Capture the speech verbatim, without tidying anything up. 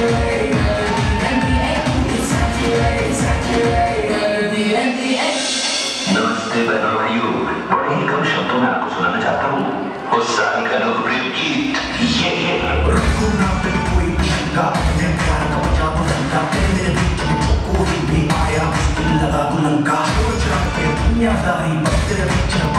I'm not going to be able to do it.